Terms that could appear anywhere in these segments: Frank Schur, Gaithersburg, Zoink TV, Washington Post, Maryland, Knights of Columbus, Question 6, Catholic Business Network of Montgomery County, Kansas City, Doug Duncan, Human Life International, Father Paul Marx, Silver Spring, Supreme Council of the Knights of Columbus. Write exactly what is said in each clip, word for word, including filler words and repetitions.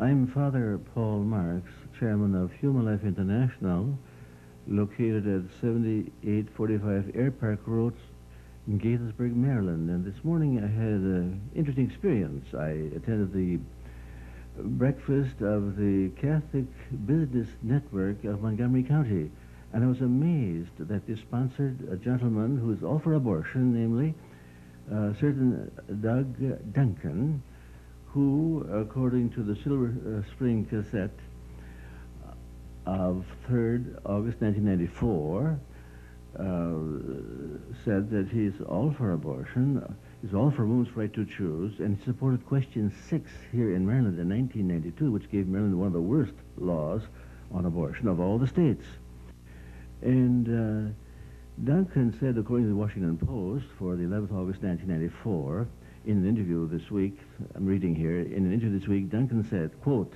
I'm Father Paul Marx, chairman of Human Life International, located at seventy-eight forty-five Air Park Road in Gaithersburg, Maryland. And this morning I had an interesting experience. I attended the breakfast of the Catholic Business Network of Montgomery County, and I was amazed that they sponsored a gentleman who is all for abortion, namely uh, certain Doug Duncan, who, according to the Silver Spring Gazette of third August nineteen ninety-four, uh, said that he is all for abortion, is all for women's right to choose, and he supported Question six here in Maryland in nineteen ninety-two, which gave Maryland one of the worst laws on abortion of all the states. And uh, Duncan said, according to the Washington Post, for the eleventh August nineteen ninety-four, in an interview this week, I'm reading here, in an interview this week, Duncan said, quote,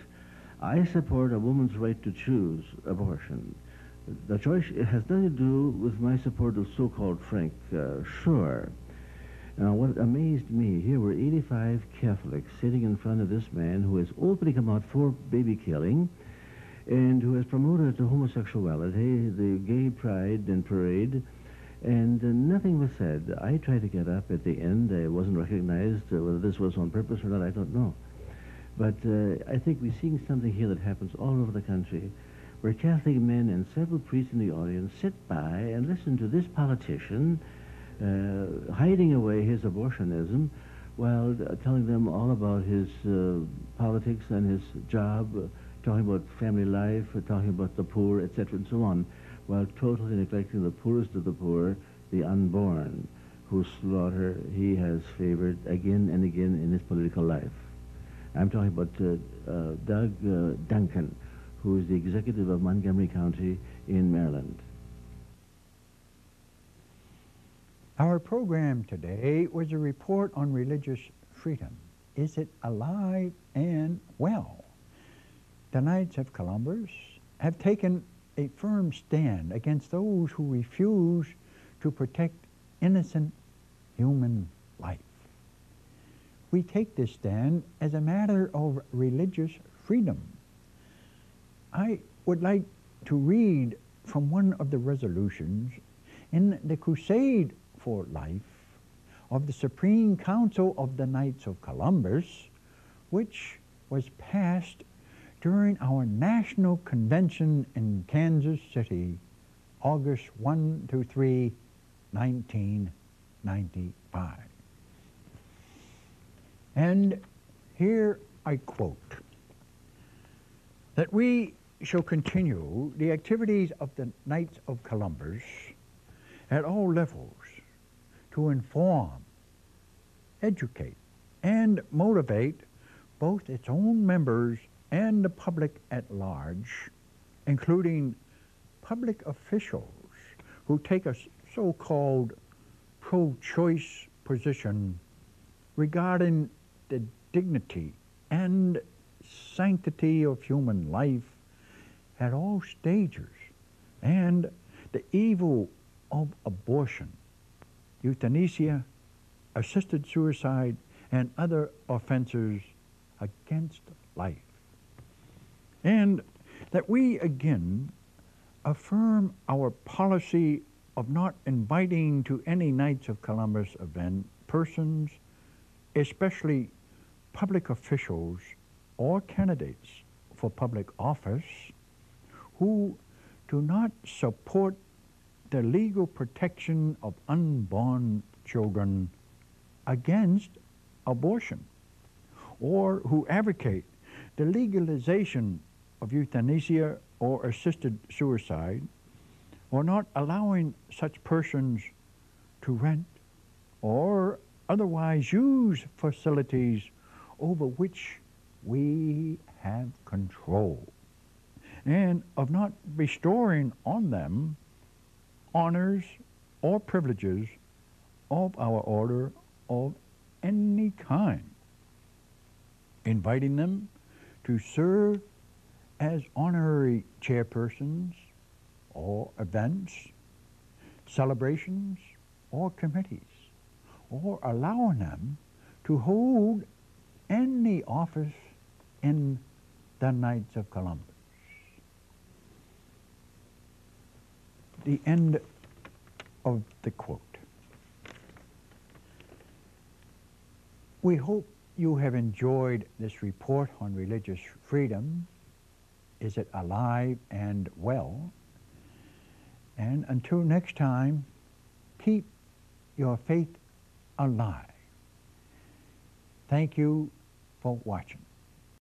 "I support a woman's right to choose abortion. The choice has nothing to do with my support of so-called Frank uh, Schur." Now, what amazed me, here were eighty-five Catholics sitting in front of this man who has openly come out for baby killing and who has promoted homosexuality, the gay pride and parade, and uh, nothing was said. I tried to get up at the end. I wasn't recognized. Uh, whether this was on purpose or not, I don't know. But uh, I think we're seeing something here that happens all over the country, where Catholic men and several priests in the audience sit by and listen to this politician Uh, hiding away his abortionism while uh, telling them all about his uh, politics and his job, uh, talking about family life, uh, talking about the poor, et cetera, and so on, while totally neglecting the poorest of the poor, the unborn, whose slaughter he has favored again and again in his political life. I'm talking about uh, uh, Doug uh, Duncan, who is the executive of Montgomery County in Maryland. Our program today was a report on religious freedom. Is it alive and well? The Knights of Columbus have taken a firm stand against those who refuse to protect innocent human life. We take this stand as a matter of religious freedom. I would like to read from one of the resolutions in the crusade for life of the Supreme Council of the Knights of Columbus, which was passed during our National Convention in Kansas City, August first through third, nineteen ninety-five. And here I quote, "That we shall continue the activities of the Knights of Columbus at all levels, to inform, educate, and motivate both its own members and the public at large, including public officials who take a so-called pro-choice position regarding the dignity and sanctity of human life at all stages and the evil of abortion, euthanasia, assisted suicide, and other offenses against life. And that we again affirm our policy of not inviting to any Knights of Columbus event persons, especially public officials or candidates for public office, who do not support the legal protection of unborn children against abortion, or who advocate the legalization of euthanasia or assisted suicide, or not allowing such persons to rent or otherwise use facilities over which we have control, and of not bestowing on them honors or privileges of our order of any kind, inviting them to serve as honorary chairpersons or events, celebrations, or committees, or allowing them to hold any office in the Knights of Columbus. The end of the quote. We hope you have enjoyed this report on religious freedom. Is it alive and well? And until next time, keep your faith alive. Thank you for watching.